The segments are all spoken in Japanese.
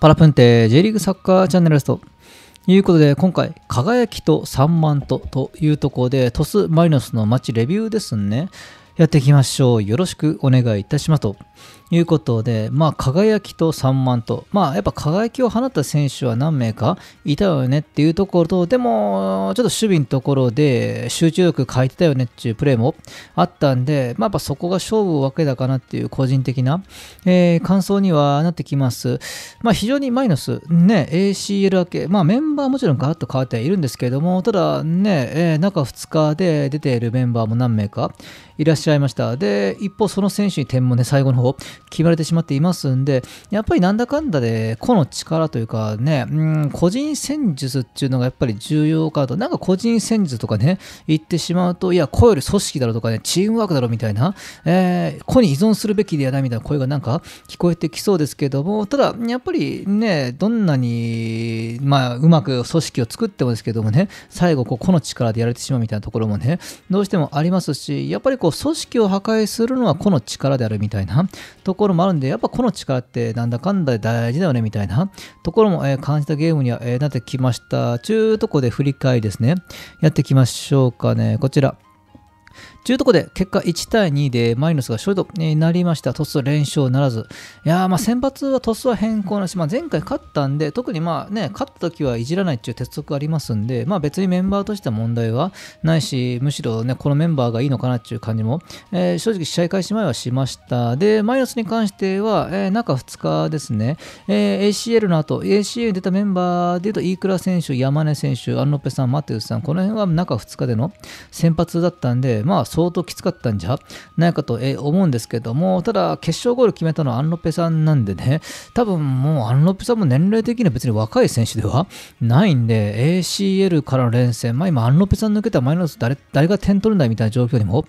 パラプンテ J リーグサッカーチャンネルです。ということで、今回、輝きと三万とというところで、鳥栖マリノスのマッチレビューですね。やっていきましょう。よろしくお願いいたします。ということで、輝きと三万と、やっぱ輝きを放った選手は何名かいたよねっていうところと、でも、ちょっと守備のところで集中力欠いてたよねっていうプレーもあったんで、やっぱそこが勝負を分けたかなっていう個人的な、感想にはなってきます。非常にマイナス、ACL 明け、メンバーもちろんガラッと変わってはいるんですけれども、ただ中2日で出ているメンバーも何名かいらっしゃいました。で、一方、その選手に点も最後の方、決まれてしまっていますんで、やっぱりなんだかんだで個の力というか個人戦術っていうのがやっぱり重要かと、なんか個人戦術とか言ってしまうと、いや、個より組織だろとかチームワークだろみたいな、個に依存するべきではないみたいな声がなんか聞こえてきそうですけども、ただ、やっぱりどんなにうまく組織を作ってもですけども最後個の力でやられてしまうみたいなところもどうしてもありますし、やっぱり組織を破壊するのは個の力であるみたいなところもあるんで、やっぱ個の力ってなんだかんだ大事だよねみたいなところも感じたゲームにはなってきました。ちゅうとこで振り返りですね。やっていきましょうかね。こちら。ちゅうとこで結果1対2でマリノスが勝利となりました。鳥栖連勝ならず。いやー、先発は鳥栖は変更なし、前回勝ったんで、特に勝った時はいじらないっていう鉄則がありますんで、別にメンバーとしては問題はないし、むしろこのメンバーがいいのかなっていう感じも、正直試合開始前はしました。で、マリノスに関しては、中2日ですね、ACL の後、ACL に出たメンバーでいうと、飯倉選手、山根選手、アンロペさん、マテウスさん、この辺は中2日での先発だったんで、相当きつかったんじゃないかと思うんですけども、ただ決勝ゴール決めたのはアンロペさんなんで多分もうアンロペさんも年齢的には別に若い選手ではないんで、 ACL からの連戦、今アンロペさん抜けたらマイナス 誰が点取るんだみたいな状況にも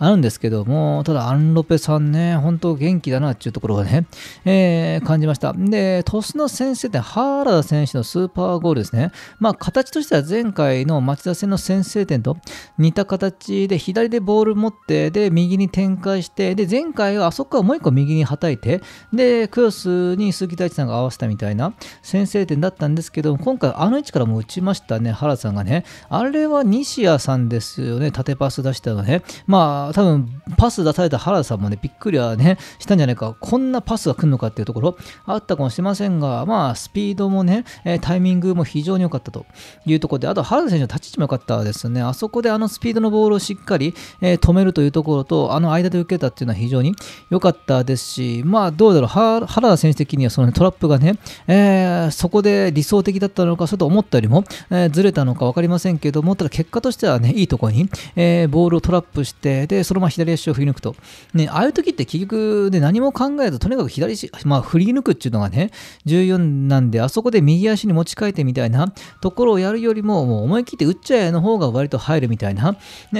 あるんですけども、ただアンロペさん本当元気だなっていうところを感じました。で、鳥栖の先制点、原田選手のスーパーゴールですね。形としては前回の町田戦の先制点と似た形で、左でボール持って、で、右に展開して、で、前回はあそこからもう一個右にはたいて、で、クロスに鈴木大地さんが合わせたみたいな先制点だったんですけど、今回あの位置からも打ちました原田さんがあれは西矢さんですよ縦パス出したの多分パス出された原田さんもびっくりはしたんじゃないか、こんなパスが来るのかっていうところあったかもしれませんが、スピードもタイミングも非常に良かったというところで、あと原田選手の立ち位置も良かったですね。あそこでスピードのボールをしっかり止めるというところと、間で受けたっていうのは非常に良かったですし、どうだろう、原田選手的にはそのトラップがそこで理想的だったのか、それと思ったよりもずれたのか分かりませんけども、ただ結果としてはいいところにボールをトラップして、でそのまま左足を振り抜くとああいう時って結局何も考えずとにかく左足振り抜くっていうのが重要なんで、あそこで右足に持ち替えてみたいなところをやるよりも、もう思い切って打っちゃえの方が割と入るみたいな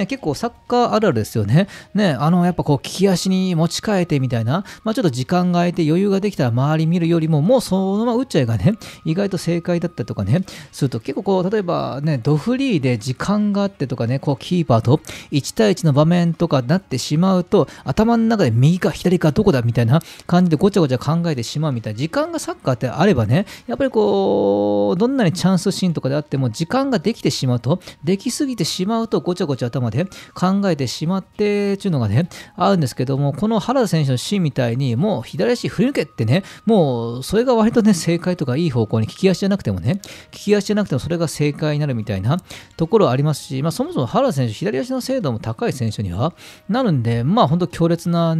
結構サッカーあるあるですよね。やっぱ利き足に持ち替えてみたいな、ちょっと時間が空いて余裕ができたら周り見るよりも、もうそのまま打っちゃえが意外と正解だったりとかすると、結構例えばドフリーで時間があってとかキーパーと1対1の場面とかなってしまうと、頭の中で右か左かどこだみたいな感じでごちゃごちゃ考えてしまうみたいな、時間がサッカーってあればやっぱりどんなにチャンスシーンとかであっても時間ができてしまうと、できすぎてしまうとごちゃごちゃ頭で考えてしまってっていうのがあるんですけども、この原田選手のシーンみたいに、もう左足振り抜けってもうそれが割と正解とか、いい方向に利き足じゃなくても利き足じゃなくてもそれが正解になるみたいなところありますし、そもそも原田選手左足の精度も高い選手にはなるんで、本当強烈な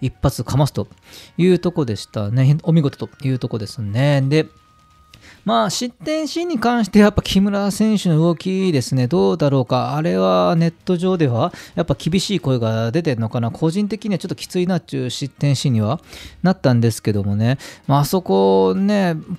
一発かますというとこでしたお見事というとこですで、失点シーンに関してやっぱ木村選手の動きですね、どうだろうか、あれはネット上ではやっぱ厳しい声が出てるのかな、個人的にはちょっときついなっていう失点シーンにはなったんですけどもあそこ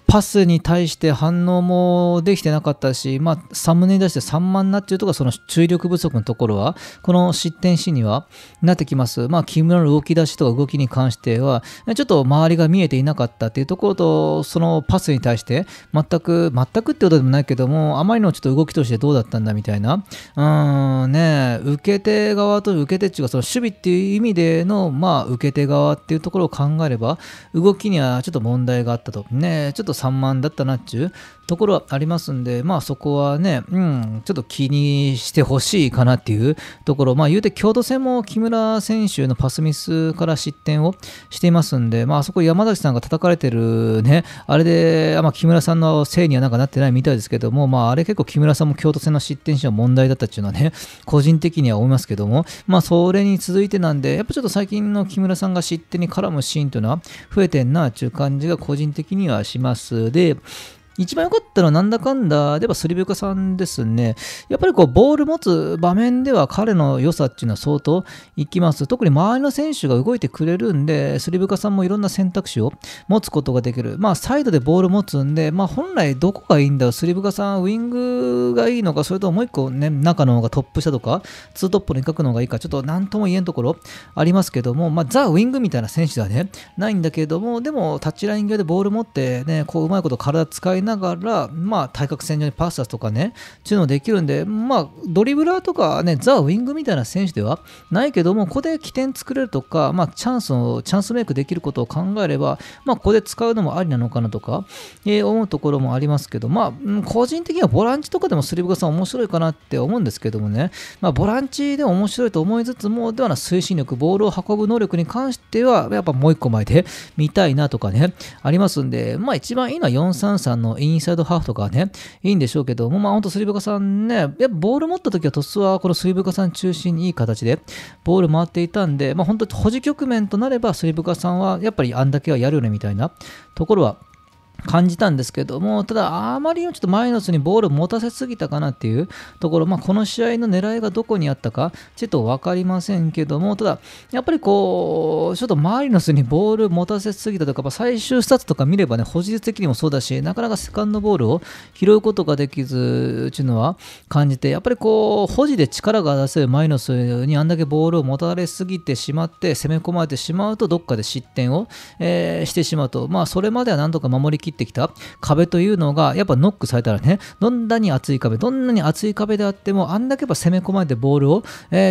パスに対して反応もできてなかったし、サムネに出して3万なっていうところ、その注力不足のところはこの失点シーンにはなってきます。木村の動き出しとか動きに関してはちょっと周りが見えていなかったっていうところと、そのパスに対して全くってことでもないけども、あまりのちょっと動きとしてどうだったんだみたいな受け手側と受け手っていうか、その守備っていう意味での、受け手側っていうところを考えれば、動きにはちょっと問題があったと。ね、ちょっと散漫だったなっていうところはありますんで、そこはね、ちょっと気にしてほしいかなっていうところ、言うて京都戦も木村選手のパスミスから失点をしていますんで、あそこ山崎さんが叩かれてるね、あれで、木村さんのせいにはなんかなってないみたいですけども、あれ結構木村さんも京都戦の失点者は問題だったっていうのはね、個人的には思いますけども、それに続いてなんで、やっぱちょっと最近の木村さんが失点に絡むシーンというのは増えてんなっていう感じが個人的にはします。で、一番良かったのはなんだかんだではスリベカさんですね。やっぱりこうボール持つ場面では彼の良さっていうのは相当いきます。特に周りの選手が動いてくれるんで、スリベカさんもいろんな選択肢を持つことができる。サイドでボール持つんで、本来どこがいいんだろう。スリベカさんウイングがいいのか、それとももう一個ね、中の方がトップ下とか、ツートップの一角の方がいいか、ちょっと何とも言えんところありますけども、ザ・ウイングみたいな選手ではね、ないんだけども、でもタッチライン際でボール持ってね、こううまいこと体使いながら、対角線上にパス出すとかね、っていうのできるんで、ドリブラーとかね、ザ・ウイングみたいな選手ではないけども、ここで起点作れるとか、チャンスメイクできることを考えれば、ここで使うのもありなのかなとか、思うところもありますけど、個人的にはボランチとかでもスリブガさん面白いかなって思うんですけどもね、ボランチでも面白いと思いつつも、ではな推進力、ボールを運ぶ能力に関しては、やっぱもう一個前で見たいなとかね、ありますんで、一番いいのは433のインサイドハーフとかね、いいんでしょうけども、本当スリブカさんね、やっぱボール持った時はトスはこのスリブカさん中心にいい形でボール回っていたんで、本当保持局面となればスリブカさんはやっぱりあんだけはやるよねみたいなところは感じたんですけども、ただあまりにもちょっとマイナスにボールを持たせすぎたかなっていうところ、この試合の狙いがどこにあったかちょっと分かりませんけども、ただやっぱりこうちょっとマイナスにボールを持たせすぎたとか、最終スタッツとか見ればね、保持率的にもそうだし、なかなかセカンドボールを拾うことができずっていうのは感じて、やっぱりこう保持で力が出せるマイナスにあんだけボールを持たれすぎてしまって、攻め込まれてしまうとどっかで失点を、してしまうと、それまではなんとか守りきってきた壁というのが、やっぱノックされたらね、どんなに厚い壁であっても、あんだけやっぱ攻め込まれてボールを、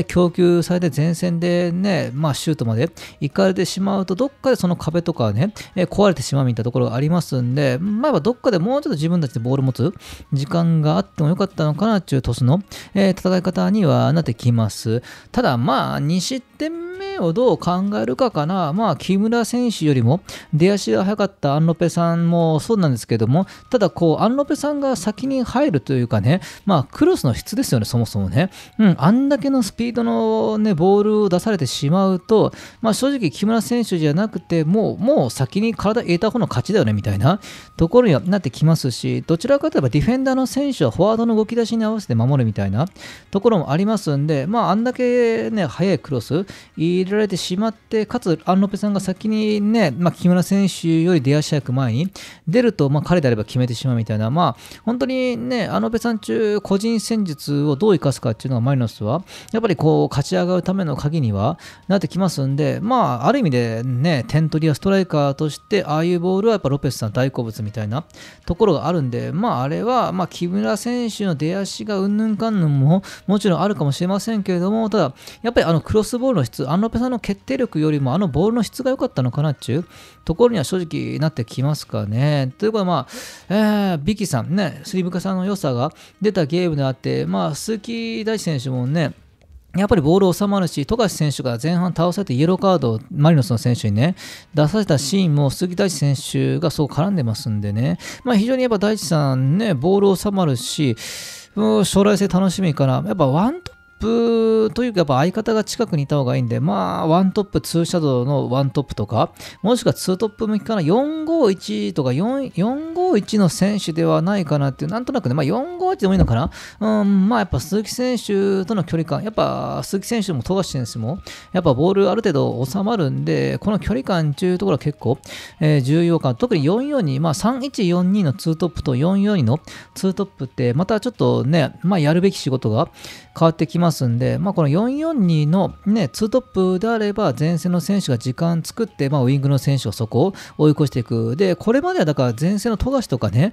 供給されて前線でね、シュートまで行かれてしまうと、どっかでその壁とかね、壊れてしまうみたいなところがありますんで、どっかでもうちょっと自分たちでボール持つ時間があってもよかったのかなっていうトスの、戦い方にはなってきます。ただ2失点目をどう考えるかかな。木村選手よりも出足が速かったアンロペさんもそうなんですけども、ただこうアンロペさんが先に入るというかね、クロスの質ですよね、そもそもね。あんだけのスピードのね、ボールを出されてしまうと、正直木村選手じゃなくて、もう先に体入れた方の勝ちだよねみたいなところにはなってきますし、どちらかといえばディフェンダーの選手はフォワードの動き出しに合わせて守るみたいなところもありますんで、あんだけね、速いクロス入れられてしまって、かつアンロペさんが先にね、木村選手より出足早く前に出ると、彼であれば決めてしまうみたいな、本当にね、アンロペさん中個人戦術をどう生かすかっていうのがマリノスはやっぱりこう勝ち上がるための鍵にはなってきますんで、ある意味でね、点取りやストライカーとしてああいうボールはやっぱロペスさん大好物みたいなところがあるんで、あれは木村選手の出足がうんぬんかんぬんももちろんあるかもしれませんけれども、ただやっぱりクロスボールの質、アンロペさんの決定力よりもボールの質が良かったのかなっていうところには正直なってきますかね。ということで、ビキさんね、スリブカさんの良さが出たゲームであって、鈴木大地選手もね、やっぱりボール収まるし、富樫選手が前半倒されてイエローカードをマリノスの選手にね、出させたシーンも鈴木大地選手がそう絡んでますんでね、非常にやっぱ大地さんね、ボール収まるし、将来性楽しみから、やっぱワントップというか、やっぱ相方が近くにいた方がいいんで、ワントップ、ツーシャドウのワントップとか、もしくはツートップ向きかな、451とか、451の選手ではないかなっていう、なんとなくね、451でもいいのかな、やっぱ鈴木選手との距離感、やっぱ鈴木選手も富樫選手も、やっぱボールある程度収まるんで、この距離感っていうところは結構、重要感、特に442、3142のツートップと442のツートップって、またちょっとね、やるべき仕事が変わってきます。ますんで、この 4-4-2 の、2トップであれば前線の選手が時間作って、ウィングの選手をそこを追い越していく。で、これまではだから前線の富樫とかね、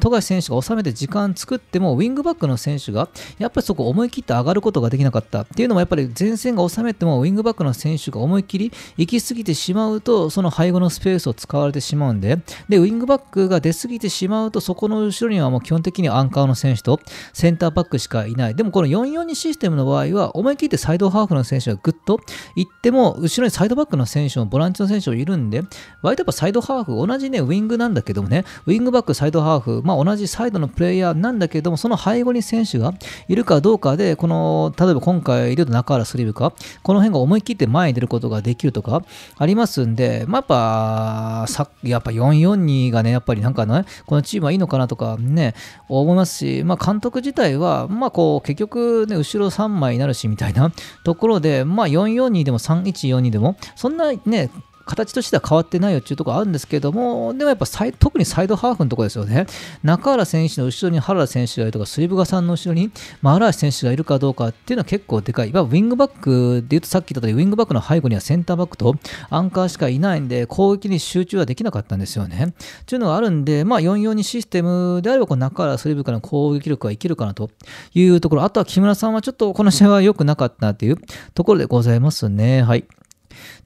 富樫選手が収めて時間作ってもウィングバックの選手がやっぱりそこ思い切って上がることができなかったっていうのも、やっぱり前線が収めてもウィングバックの選手が思い切り行き過ぎてしまうと、その背後のスペースを使われてしまうんで、ウィングバックが出過ぎてしまうとそこの後ろにはもう基本的にアンカーの選手とセンターバックしかいない。でもこの 4-4-2 システムの場合は思い切ってサイドハーフの選手がぐっと行っても後ろにサイドバックの選手もボランチの選手もいるんで、割とやっぱサイドハーフ同じウィングなんだけどもね、ウィングバックサイドハーフ、同じサイドのプレイヤーなんだけども、その背後に選手がいるかどうかで、この例えば今回でいうと中原スリーブか、この辺が思い切って前に出ることができるとかありますんで、やっぱ 4-4-2 がね、やっぱりなんかね、このチームはいいのかなとかね思いますし、監督自体はこう結局ね後ろ3枚になるしみたいなところで、4-4-2 でも 3-1-4-2 でもそんなね形としては変わってないよっていうところがあるんですけども、でもやっぱ特にサイドハーフのところですよね。中原選手の後ろに原田選手がいるとか、スリブガさんの後ろに荒橋選手がいるかどうかっていうのは結構でかい。ウィングバックでいうと、さっき言ったようにウィングバックの背後にはセンターバックとアンカーしかいないんで、攻撃に集中はできなかったんですよね。というのがあるんで、4-4-2システムであればこの中原スリブガの攻撃力は生きるかなというところ、あとは木村さんはちょっとこの試合は良くなかったなというところでございますね。はい。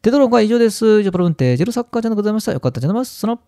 テトロンは以上です。以上、プロヴンテージェルサッカーちゃんでございました。よかったじゃないですか。